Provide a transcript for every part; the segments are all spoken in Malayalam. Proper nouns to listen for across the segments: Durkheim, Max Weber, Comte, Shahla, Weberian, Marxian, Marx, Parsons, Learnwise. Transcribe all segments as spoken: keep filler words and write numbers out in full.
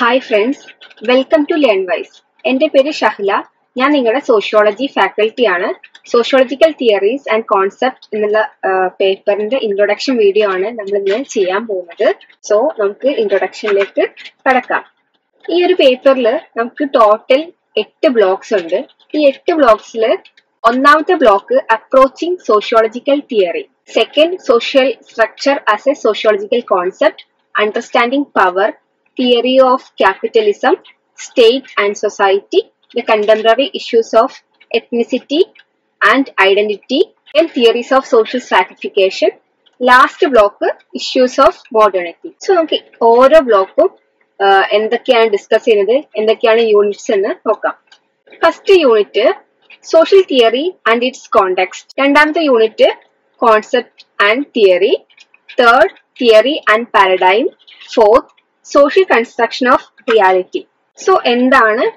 Hi friends, welcome to Learnwise. My name is Shahla. I am a sociology faculty. Sociological theories and concepts in the uh, paper in the introduction video. We will do this. So, we will do the introduction later. In this paper, we have total eight blocks. In these eight blocks, one block is approaching sociological theory. Second, social structure as a sociological concept, understanding power, theory of capitalism, state and society, the contemporary issues of ethnicity and identity, and theories of social stratification. Last block, issues of modernity. So, okay, over a block, uh, and the can discuss in the, and the can units in the okay. First unit, social theory and its context. Second unit, concept and theory. Third, theory and paradigm. Fourth, social construction of reality. So, end the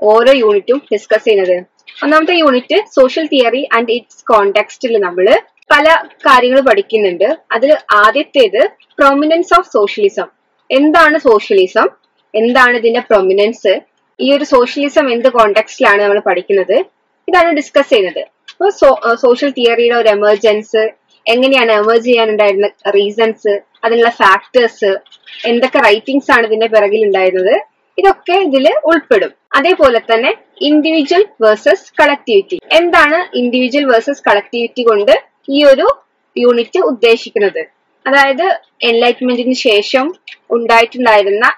over a unit to discuss in the another unit, social theory and its context. We will learn many things. That is the prominence of socialism. What is socialism? What is the prominence? This socialism in the context we will learn. We will discuss this. So, uh, social theory or emergence, emergence reasons, factors, and the writings are in the this is the same thing. Individual versus collectivity. What is individual versus collectivity? This is the unit. That is enlightenment in Shesham,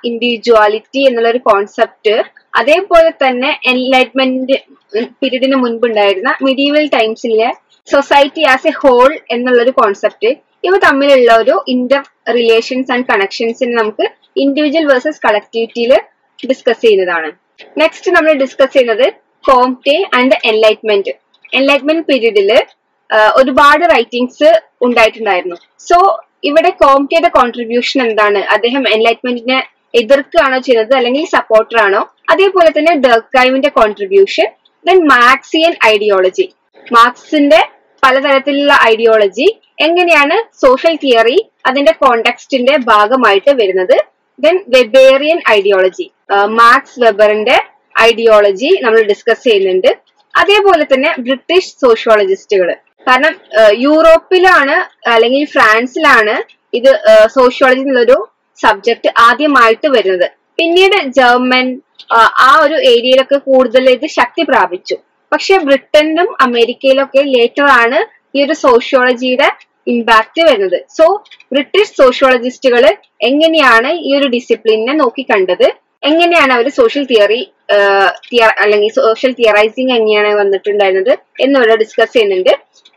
individuality and the concept. That is enlightenment period in medieval times. Society as a whole and the concept. This is interrelations and connections in individual versus collectivity. Discuss next, we will discuss Comte and the Enlightenment. Enlightenment period is uh, a lot of writings. So, here Comte's contribution is that Enlightenment is a supporter. That is Durkheim's contribution. Then Marxian ideology. Marx's ideology is social theory and the context is a part of it. Then Weberian ideology. Uh, Max Weber's ideology we will discuss. That is British sociologists. Because uh, Europe and France is uh, sociology subject. That is German uh, area is പക്ഷേ ബ്രിട്ടനും അമേരിക്കയിലും ഒക്കെ ലേറ്റർ ആണ് ഈ ഒരു സോഷ്യോളജിയുടെ ഇംപാക്റ്റ് വരുന്നത് സോ ബ്രിട്ടീഷ് സോഷ്യോളജിസ്റ്റുകൾ എങ്ങനെയാണ് ഈ ഒരു ഡിസിപ്ലിനെ നോക്കി കണ്ടത് എങ്ങനെയാണ് അവർ സോഷ്യൽ തിയറി അല്ലെങ്കിൽ സോഷ്യൽ തിയറൈസിംഗ് എങ്ങനെയാണ് വന്നിട്ടുണ്ടായിരുന്നത് എന്നുള്ളത് ഡിസ്കസ് ചെയ്യുന്നുണ്ട്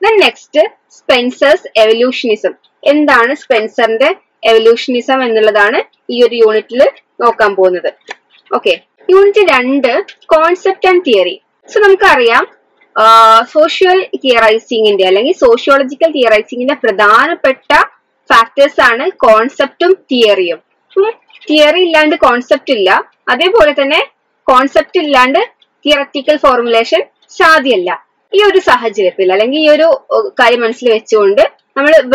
ദെൻ നെക്സ്റ്റ് സ്പെൻസേഴ്സ് എവല്യൂഷനിസം എന്താണ് സ്പെൻസറിന്റെ എവല്യൂഷനിസം എന്നുള്ളതാണ് ഈ ഒരു യൂണിറ്റിൽ നോക്കാൻ പോകുന്നത് ഓക്കേ യൂണിറ്റ് രണ്ട് concept and theory So, we have uh, social theorizing in India. Sociological theorizing in the Pradhanapetta factors are concept and theory. Hmm? Theory and concept illa. That is, concept and theoretical formulation shadi illa. This is the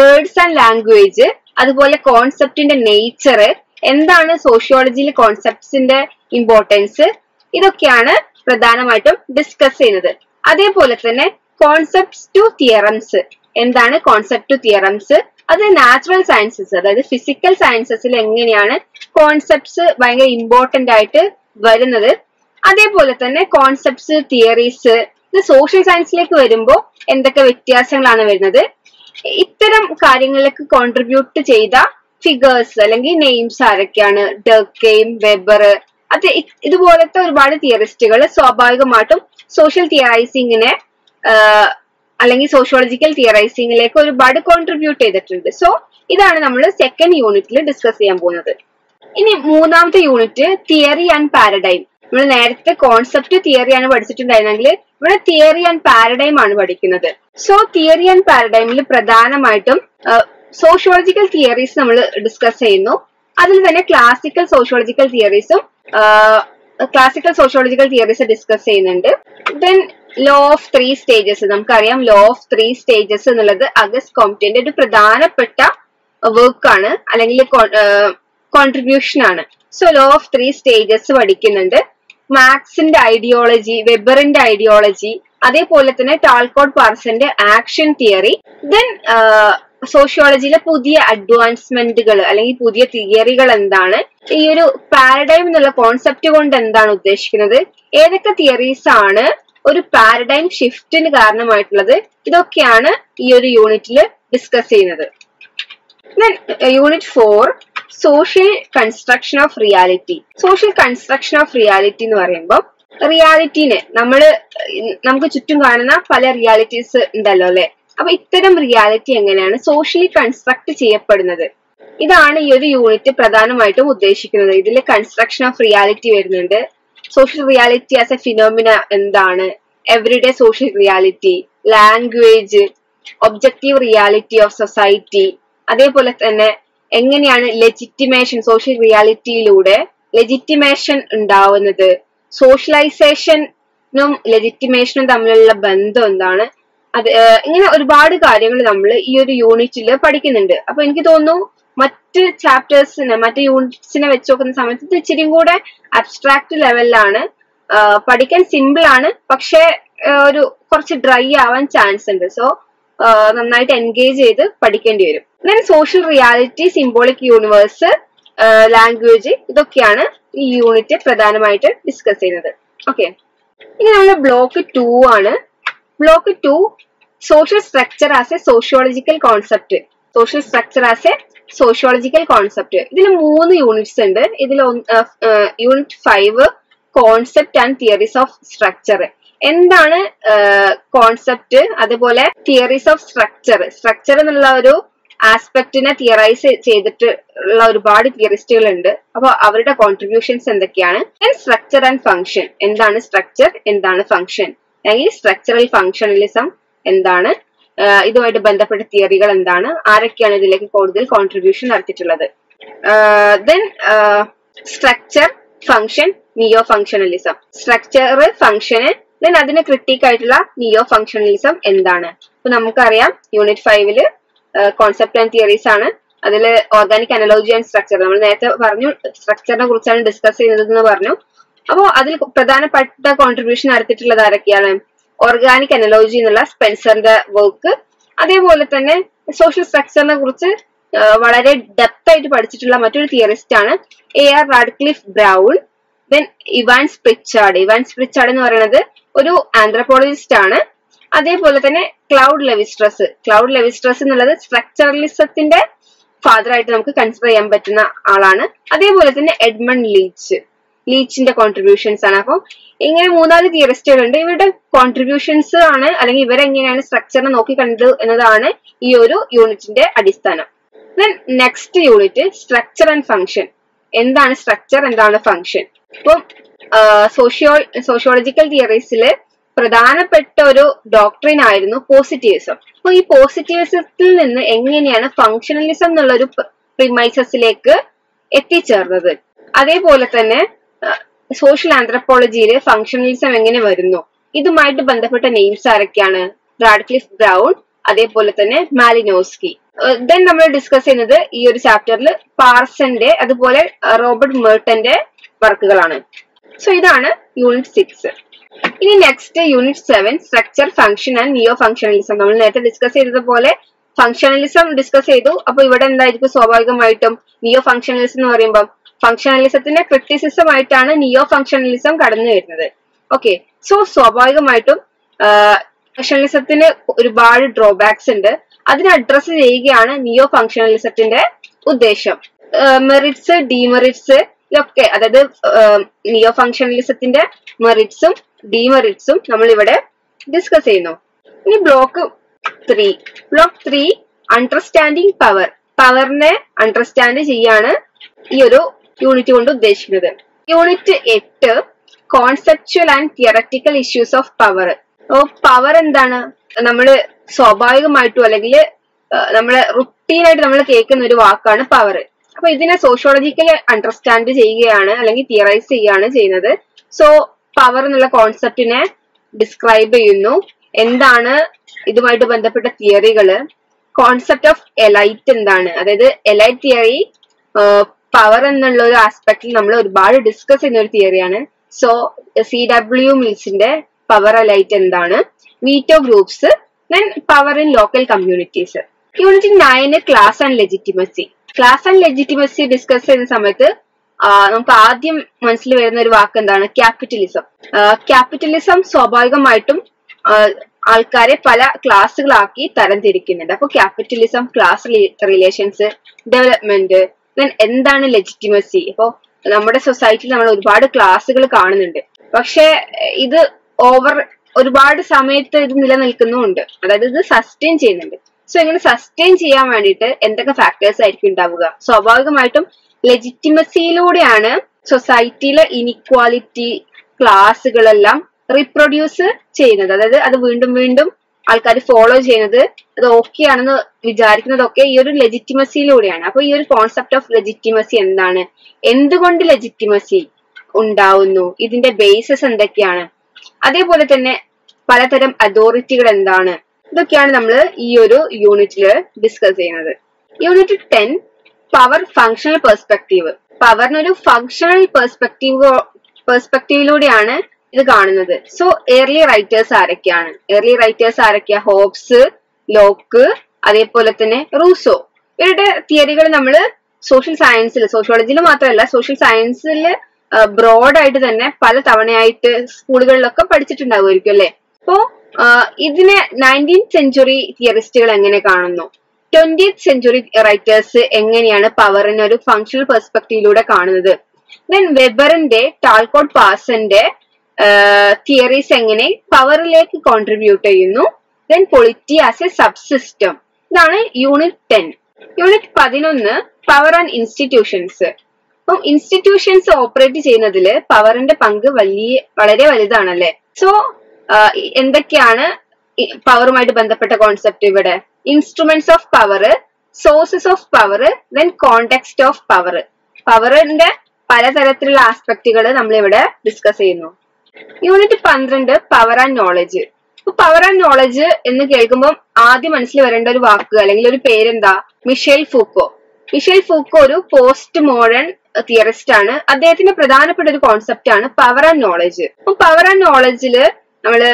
words and language. That is the concept in the nature. What is sociology concepts in the importance? This is പ്രധാനമായിട്ടും ഡിസ്കസ് ചെയ്യുന്നത് അതേപോലെ തന്നെ കോൺസെപ്റ്റ്സ് ടു തിയറംസ് എന്താണ് കോൺസെപ്റ്റ് ടു തിയറംസ് അത് നാച്ചുറൽ സയൻസസ് അതായത് ഫിസിക്കൽ സയൻസസിൽ എങ്ങനെയാണ് കോൺസെപ്റ്റ്സ് വളരെ ഇമ്പോർട്ടന്റ് ആയിട്ട് വരുന്നത് അതേപോലെ തന്നെ കോൺസെപ്റ്റ്സ് തിയറീസ് ഇത് സോഷ്യൽ സയൻസിലേക്ക് വരുമ്പോൾ എന്തൊക്കെ വ്യത്യാസങ്ങളാണ് വരുന്നത് ഇത്തരം കാര്യങ്ങളിലേക്ക് കോൺട്രിബ്യൂട്ട് ചെയ്ത ഫിഗേഴ്സ് അല്ലെങ്കിൽ നെയിംസ് ആരൊക്കെയാണ് ഡർക്കെയിം വെബർ അത് ഇതുപോലത്തെ ഒരുപാട് തിയറിസ്റ്റുകൾ സ്വാഭാവികമായിട്ടും സോഷ്യൽ തിയറൈസിംഗിനെ അല്ലെങ്കിൽ സോഷ്യോളജിക്കൽ തിയറൈസിംഗിലേക്ക് ഒരുപാട് കോൺട്രിബ്യൂട്ട് ചെയ്തിട്ടുണ്ട് സോ ഇതാണ് നമ്മൾ സെക്കൻഡ് യൂണിറ്റിൽ ഡിസ്കസ് ചെയ്യാൻ പോകുന്നത് ഇനി മൂന്നാമത്തെ യൂണിറ്റ് തിയറി ആൻഡ് പാരഡൈം നമ്മൾ നേരത്തെ കോൺസെപ്റ്റ് തിയറിയാണ് പഠിച്ചിട്ടുണ്ടായിരുന്നെങ്കിൽ ഇവിടെ തിയറി ആൻഡ് പാരഡൈം ആണ് പഠിക്കുന്നത് സോ തിയറി ആൻഡ് പാരഡൈമിൽ പ്രധാനമായിട്ടും സോഷ്യോളജിക്കൽ തിയറീസ് നമ്മൾ ഡിസ്കസ് ചെയ്യുന്നു അതിൽ തന്നെ ക്ലാസിക്കൽ സോഷ്യോളജിക്കൽ തിയറീസും Uh, classical sociological theories discuss. Then law of three stages. നമുക്കറിയാം ലോ ഓഫ് ത്രീ സ്റ്റേജസ് എന്നുള്ളത് അഗസ്റ്റ് കോംപ്റ്റിന്റെ ഒരു പ്രധാനപ്പെട്ട വർക്കാണ് അല്ലെങ്കിൽ കോൺട്രിബ്യൂഷൻ ആണ്. So law of three stages പഠിക്കുന്നുണ്ട്. മാക്സിന്റെ ഐഡിയോളജി, വെബറിന്റെ ഐഡിയോളജി, അതേപോലെ തന്നെ ടാൽക്കോട്ട് പാർസന്റെ ആക്ഷൻ തിയറി. ദെൻ സോഷ്യോളജിയിലെ പുതിയ അഡ്വാൻസ്മെന്റുകൾ അല്ലെങ്കിൽ പുതിയ തിയറികൾ എന്താണ്, ഈ ഒരു പാരഡൈം എന്നുള്ള കോൺസെപ്റ്റ് കൊണ്ട് എന്താണ് ഉദ്ദേശിക്കുന്നത്, ഏതൊക്കെ തിയറീസ് ആണ് ഒരു പാരഡൈം ഷിഫ്റ്റിന് കാരണമായിട്ടുള്ളത്, ഇതൊക്കെയാണ് ഈ ഒരു യൂണിറ്റിൽ ഡിസ്കസ് ചെയ്യുന്നത്. Then unit four social construction of reality. Social construction of reality എന്ന് പറയുമ്പോൾ റിയാലിറ്റീനെ നമ്മള് നമുക്ക് ചുറ്റും കാണുന്ന പല റിയാലിറ്റീസ് ഉണ്ടല്ലോ അല്ലെ, അപ്പൊ ഇത്തരം റിയാലിറ്റി എങ്ങനെയാണ് സോഷ്യലി കൺസ്ട്രക്ട് ചെയ്യപ്പെടുന്നത്, ഇതാണ് ഈ ഒരു യൂണിറ്റ് പ്രധാനമായിട്ടും ഉദ്ദേശിക്കുന്നത്. ഇതിൽ കൺസ്ട്രക്ഷൻ ഓഫ് റിയാലിറ്റി വരുന്നുണ്ട്, social reality as a phenomena എന്താണ്, everyday social reality, language, objective reality of society, അതേപോലെ തന്നെ എങ്ങനെയാണ് ലെജിറ്റിമേഷൻ, സോഷ്യൽ റിയാലിറ്റിയിലൂടെ ലെജിറ്റിമേഷൻ ഉണ്ടാവുന്നത്, സോഷ്യലൈസേഷനും ലെജിറ്റിമേഷനും തമ്മിലുള്ള ബന്ധം എന്താണ്, അത് ഇങ്ങനെ ഒരുപാട് കാര്യങ്ങൾ നമ്മൾ ഈ ഒരു യൂണിറ്റിൽ പഠിക്കുന്നുണ്ട്. അപ്പൊ എനിക്ക് തോന്നുന്നു മറ്റ് ചാപ്റ്റേഴ്സിനെ മറ്റ് യൂണിറ്റ്സിനെ വെച്ച് നോക്കുന്ന സമയത്ത് ഇച്ചിരി കൂടെ അബ്സ്ട്രാക്ട് ലെവലിലാണ്, പഠിക്കാൻ സിമ്പിൾ ആണ്, പക്ഷെ ഒരു കുറച്ച് ഡ്രൈ ആവാൻ ചാൻസ് ഉണ്ട്. സോ നന്നായിട്ട് എൻഗേജ് ചെയ്ത് പഠിക്കേണ്ടി വരും. Then social reality, symbolic universe, language, ഇതൊക്കെയാണ് ഈ യൂണിറ്റ് പ്രധാനമായിട്ട് ഡിസ്കസ് ചെയ്യുന്നത്. ഓക്കെ, ഇനി നമ്മുടെ ബ്ലോക്ക് ടു ആണ്. Block two social structure as a sociological concept. Social structure as a sociological concept. ഇതിൽ മൂന്ന് യൂണിറ്റ്സ് ഉണ്ട്. ഇതിൽ unit five concept and theories of structure. എന്താണ് കോൺസെപ്റ്റ്, അതുപോലെ തിയറീസ് ഓഫ് സ്ട്രക്ചർ. സ്ട്രക്ചർ എന്നുള്ള ഒരു ആസ്പെക്ടിനെ തിയറൈസ് ചെയ്തിട്ട് ഉള്ള ഒരുപാട് തിയറിസ്റ്റുകൾ ഉണ്ട്. അപ്പൊ അവരുടെ കോൺട്രിബ്യൂഷൻസ് എന്തൊക്കെയാണ്. സ്ട്രക്ചർ ആൻഡ് ഫംഗ്ഷൻ, എന്താണ് സ്ട്രക്ചർ, എന്താണ് ഫംഗ്ഷൻ, അല്ലെങ്കിൽ സ്ട്രക്ചറൽ ഫംഗ്ഷണലിസം എന്താണ്, ഇതുമായിട്ട് ബന്ധപ്പെട്ട തിയറികൾ എന്താണ്, ആരൊക്കെയാണ് ഇതിലേക്ക് കൂടുതൽ കോൺട്രിബ്യൂഷൻ നടത്തിയിട്ടുള്ളത്. Then structure, function, neo functionalism. Structure, ഫംഗ്ഷന്, ദെൻ അതിന് ക്രിട്ടിക് ആയിട്ടുള്ള നിയോ ഫംഗ്ഷണലിസം എന്താണ്. അപ്പൊ നമുക്കറിയാം യൂണിറ്റ് ഫൈവില് കോൺസെപ്റ്റ് ആൻഡ് തിയറീസ് ആണ്. അതിൽ ഓർഗാനിക് അനലോജി ആൻഡ് സ്ട്രക്ചർ, നമ്മൾ നേരത്തെ പറഞ്ഞു സ്ട്രക്ചറിനെ കുറിച്ചാണ് ഡിസ്കസ് ചെയ്യുന്നത് എന്ന് പറഞ്ഞു. അപ്പോൾ അതിൽ പ്രധാനപ്പെട്ട കോൺട്രിബ്യൂഷൻ നടത്തിയിട്ടുള്ളത് ആരൊക്കെയാണ്. ഓർഗാനിക് അനലോജി എന്നുള്ള സ്പെൻസറിന്റെ വർക്ക്, അതേപോലെ തന്നെ സോഷ്യൽ സ്ട്രക്ചറിനെ കുറിച്ച് വളരെ ഡെപ്ത് ആയിട്ട് പഠിച്ചിട്ടുള്ള മറ്റൊരു തിയറിസ്റ്റ് ആണ് A R Radcliffe Brown. Then Evans Pritchard. Evans Pritchard എന്ന് പറയുന്നത് ഒരു ആന്ത്രപ്പോളജിസ്റ്റ് ആണ്. അതേപോലെ തന്നെ ക്ലൗഡ് ലെവിസ്ട്രസ്. ക്ലൗഡ് ലെവിസ്ട്രസ് എന്നുള്ളത് സ്ട്രക്ചറലിസത്തിന്റെ ഫാദർ ആയിട്ട് നമുക്ക് കൺസിഡർ ചെയ്യാൻ പറ്റുന്ന ആളാണ്. അതേപോലെ തന്നെ എഡ്മണ്ട് ലീച്ച്, ലീച്ചിന്റെ കോൺട്രിബ്യൂഷൻസ് ആണ്. അപ്പം ഇങ്ങനെ മൂന്നാല് തിയറിസ്റ്റുകളുണ്ട്. ഇവരുടെ കോൺട്രിബ്യൂഷൻസ് ആണ് അല്ലെങ്കിൽ ഇവരെങ്ങനെയാണ് സ്ട്രക്ചറിനെ നോക്കി കണ്ടത് എന്നതാണ് ഈ ഒരു യൂണിറ്റിന്റെ അടിസ്ഥാനം. Then next unit structure and function. എന്താണ് സ്ട്രക്ചർ, എന്താണ് ഫംഗ്ഷൻ. അപ്പം സോഷ്യോ സോഷ്യോളജിക്കൽ തിയറീസില് പ്രധാനപ്പെട്ട ഒരു ഡോക്ട്രിൻ ആയിരുന്നു പോസിറ്റിവിസം. അപ്പൊ ഈ പോസിറ്റിവിസത്തിൽ നിന്ന് എങ്ങനെയാണ് ഫംഗ്ഷണലിസം എന്നുള്ള ഒരു പ്രിമൈസസിലേക്ക് എത്തിച്ചേർന്നത്, അതേപോലെ തന്നെ സോഷ്യൽ ആന്ത്രപ്പോളജിയില് ഫംഗ്ഷണലിസം എങ്ങനെ വരുന്നു, ഇതുമായിട്ട് ബന്ധപ്പെട്ട നെയിംസ് ആരൊക്കെയാണ്. റാഡ്ക്ലിഫ് ബ്രൗൺ, അതേപോലെ തന്നെ മാലിനോസ്കി. ദെൻ നമ്മൾ ഡിസ്കസ് ചെയ്യുന്നത് ഈ ഒരു ചാപ്റ്ററിൽ പാർസന്റെ അതുപോലെ റോബർട്ട് മെർട്ടന്റെ വർക്കുകളാണ്. സോ ഇതാണ് യൂണിറ്റ് സിക്സ്. ഇനി next unit seven structure, function and neo functionalism. നമ്മൾ നേരത്തെ ഡിസ്കസ് ചെയ്തതുപോലെ ഫംഗ്ഷണലിസം ഡിസ്കസ് ചെയ്തു. അപ്പൊ ഇവിടെ എന്തായിരിക്കും സ്വാഭാവികമായിട്ടും നിയോ ഫംഗ്ഷണലിസം എന്ന് പറയുമ്പോൾ ഫംഗ്ഷണലിസത്തിന്റെ ക്രിറ്റിസിസം ആയിട്ടാണ് നിയോ ഫംഗ്ഷണലിസം കടന്നു വരുന്നത്. ഓക്കെ, സോ സ്വാഭാവികമായിട്ടും ഫംഗ്ഷണലിസത്തിന് ഒരുപാട് ഡ്രോബാക്സ് ഉണ്ട്. അതിനെ അഡ്രസ് ചെയ്യുകയാണ് നിയോ ഫംഗ്ഷണലിസത്തിന്റെ ഉദ്ദേശം. മെറിറ്റ്സ്, ഡീമെറിറ്റ്സ് ഇതൊക്കെ, അതായത് നിയോ ഫംഗ്ഷണലിസത്തിന്റെ മെറിറ്റ്സും ഡീമെറിറ്റ്സും നമ്മൾ ഇവിടെ ഡിസ്കസ് ചെയ്യുന്നു. ഇനി block three. Block three understanding power. പവറിനെ അണ്ടർസ്റ്റാൻഡ് ചെയ്യാണ് ഈ ഒരു യൂണിറ്റ് കൊണ്ട് ഉദ്ദേശിക്കുന്നത്. യൂണിറ്റ് എട്ട് conceptual and theoretical issues of power. Power എന്താണ്, നമ്മൾ സ്വാഭാവികമായിട്ടും അല്ലെങ്കിൽ നമ്മള് റുട്ടീനായിട്ട് നമ്മൾ കേൾക്കുന്ന ഒരു വാക്കാണ് പവർ. അപ്പൊ ഇതിനെ സോഷ്യോളജിക്കലി അണ്ടർസ്റ്റാൻഡ് ചെയ്യുകയാണ് അല്ലെങ്കിൽ തിയറൈസ് ചെയ്യുകയാണ് ചെയ്യുന്നത്. സോ പവർ എന്നുള്ള കോൺസെപ്റ്റിനെ ഡിസ്ക്രൈബ് ചെയ്യുന്നു. എന്താണ് ഇതുമായിട്ട് ബന്ധപ്പെട്ട തിയറികള്? കോൺസെപ്റ്റ് ഓഫ് എലൈറ്റ് എന്താണ്? അതായത് എലൈറ്റ് തിയറി പവർ എന്നുള്ള ഒരു ആസ്പെക്ടിൽ നമ്മൾ ഒരുപാട് ഡിസ്കസ് ചെയ്യുന്ന ഒരു തിയറിയാണ്. സോ സി ഡബ്ല്യു മിൽസിന്റെ പവർ എലൈറ്റ് എന്താണ്? Veto groups, then power in local communities. Unit nine class and legitimacy. Class and legitimacy discuss ചെയ്യുന്ന സമയത്ത് നമുക്ക് ആദ്യം മനസ്സിൽ വരുന്ന ഒരു വാക്ക് എന്താണ്? ക്യാപിറ്റലിസം. ക്യാപിറ്റലിസം സ്വാഭാവികമായിട്ടും ആൾക്കാരെ പല ക്ലാസ്സുകളാക്കി തരംതിരിക്കുന്നുണ്ട്. അപ്പൊ capitalism, class relations, development, then എന്താണ് ലെജിറ്റിമസി? ഇപ്പോ നമ്മുടെ സൊസൈറ്റിയിൽ നമ്മൾ ഒരുപാട് ക്ലാസ്സുകൾ കാണുന്നുണ്ട്, പക്ഷെ ഇത് ഓവർ ഒരുപാട് സമയത്ത് ഇത് നിലനിൽക്കുന്നുമുണ്ട്. അതായത് ഇത് സസ്റ്റെയിൻ ചെയ്യുന്നുണ്ട്. സോ ഇങ്ങനെ സസ്റ്റെയിൻ ചെയ്യാൻ വേണ്ടിയിട്ട് എന്തൊക്കെ ഫാക്ടേഴ്സ് ആയിരിക്കും ഉണ്ടാവുക? സ്വാഭാവികമായിട്ടും ലെജിറ്റിമസിയിലൂടെയാണ് സൊസൈറ്റിയിലെ ഇനിക്വാലിറ്റി ക്ലാസ്സുകളെല്ലാം റീപ്രൊഡ്യൂസ് ചെയ്യുന്നത്. അതായത് അത് വീണ്ടും വീണ്ടും ആൾക്കാർ ഫോളോ ചെയ്യുന്നത്, അത് ഓക്കെ ആണെന്ന് വിചാരിക്കുന്നതൊക്കെ ഈ ഒരു ലെജിറ്റിമസിയിലൂടെയാണ്. അപ്പൊ ഈ ഒരു കോൺസെപ്റ്റ് ഓഫ് ലെജിറ്റിമസി എന്താണ്? എന്തുകൊണ്ട് ലെജിറ്റിമസി ഉണ്ടാവുന്നു? ഇതിന്റെ ബേസിസ് എന്തൊക്കെയാണ്? അതേപോലെ തന്നെ പലതരം അതോറിറ്റികൾ എന്താണ്? ഇതൊക്കെയാണ് നമ്മൾ ഈ ഒരു യൂണിറ്റിൽ ഡിസ്കസ് ചെയ്യുന്നത്. Unit ten power functional perspective. പവറിനൊരു ഫങ്ഷണൽ പെർസ്പെക്റ്റീവ് പെർസ്പെക്റ്റീവിലൂടെയാണ് ഇത് കാണുന്നത്. സോ ഏർലി റൈറ്റേഴ്സ് ആരൊക്കെയാണ്? ഏർലി റൈറ്റേഴ്സ് ആരൊക്കെയാ? ഹോബ്സ്, ലോക്ക്, അതേപോലെ തന്നെ റൂസോ. ഇവരുടെ തിയറികൾ നമ്മൾ സോഷ്യൽ സയൻസിൽ, സോഷ്യോളജിയിൽ മാത്രമല്ല സോഷ്യൽ സയൻസിൽ ബ്രോഡായിട്ട് തന്നെ പല തവണയായിട്ട് സ്കൂളുകളിലൊക്കെ പഠിച്ചിട്ടുണ്ടാവുമായിരിക്കും അല്ലെ? അപ്പോ ഇതിനെ നയൻറ്റീൻത് സെഞ്ചുറി തിയറിസ്റ്റുകൾ എങ്ങനെ കാണുന്നു? ട്വന്റിയത്ത് സെഞ്ചുറി റൈറ്റേഴ്സ് എങ്ങനെയാണ് പവറിനെ ഒരു ഫങ്ഷണൽ പെർസ്പെക്റ്റീവിലൂടെ കാണുന്നത്? ദെൻ വെബറിന്റെ, ടാൽക്കോട്ട് പാർസന്റെ തിയറീസ് എങ്ങനെ പവറിലേക്ക് കോൺട്രിബ്യൂട്ട് ചെയ്യുന്നു? Then polity as a subsystem. ഇതാണ് യൂണിറ്റ് ടെൻ. യൂണിറ്റ് പതിനൊന്ന് പവർ ആൻഡ് ഇൻസ്റ്റിറ്റ്യൂഷൻസ്. അപ്പം ഇൻസ്റ്റിറ്റ്യൂഷൻസ് ഓപ്പറേറ്റ് ചെയ്യുന്നതിൽ പവറിന്റെ പങ്ക് വലിയ വളരെ വലുതാണല്ലേ? സോ എന്തൊക്കെയാണ് പവറുമായിട്ട് ബന്ധപ്പെട്ട കോൺസെപ്റ്റ്? ഇവിടെ instruments of power, sources of power, then context of power. പവറിന്റെ പലതരത്തിലുള്ള ആസ്പെക്ടുകൾ നമ്മൾ ഇവിടെ ഡിസ്കസ് ചെയ്യുന്നു. യൂണിറ്റ് പന്ത്രണ്ട് പവർ ആൻഡ് നോളജ്. ഇപ്പൊ പവർ ആൻഡ് നോളജ് എന്ന് കേൾക്കുമ്പോൾ ആദ്യം മനസ്സിൽ വരേണ്ട ഒരു വാക്ക് അല്ലെങ്കിൽ ഒരു പേരെന്താ? Michel Foucault. മിഷേൽ ഫൂക്കോ ഒരു പോസ്റ്റ് മോഡേൺ തിയറിസ്റ്റ് ആണ്. അദ്ദേഹത്തിന്റെ പ്രധാനപ്പെട്ട ഒരു കോൺസെപ്റ്റ് ആണ് പവർ ആൻഡ് നോളജ്. അപ്പൊ പവർ ആൻഡ് നോളജില് നമ്മള്